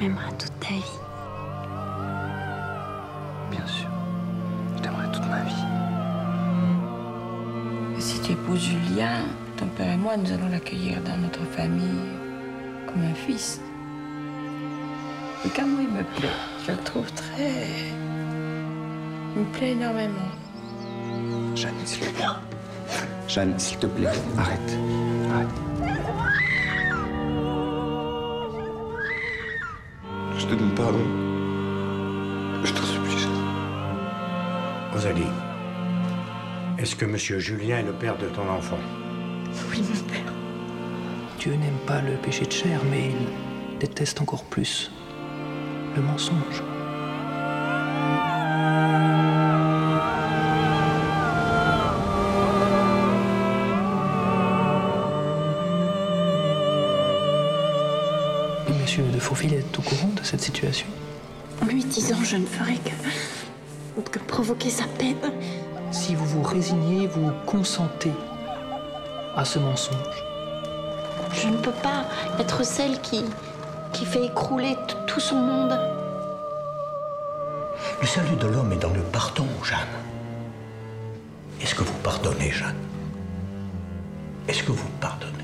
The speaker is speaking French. m'aimeras toute ta vie. Bien sûr. Je t'aimerai toute ma vie. Et si tu épouses Julien, ton père et moi, nous allons l'accueillir dans notre famille comme un fils. Regarde-moi, il me plaît. Je le trouve très... Il me plaît énormément. Jeanne, s'il te plaît. Jeanne, s'il te plaît, arrête. Arrête. Je te donne pardon. Je t'en supplie, Jeanne. Rosalie, est-ce que Monsieur Julien est le père de ton enfant? Oui, mon père. Dieu n'aime pas le péché de chair, mais il déteste encore plus le mensonge. Monsieur de Fauville est au courant de cette situation? En lui disant, je ne ferai que provoquer sa peine. Si vous vous résignez, vous consentez à ce mensonge. Je ne peux pas être celle qui fait écrouler tout son monde. Le salut de l'homme est dans le pardon, Jeanne. Est-ce que vous pardonnez, Jeanne? Est-ce que vous pardonnez?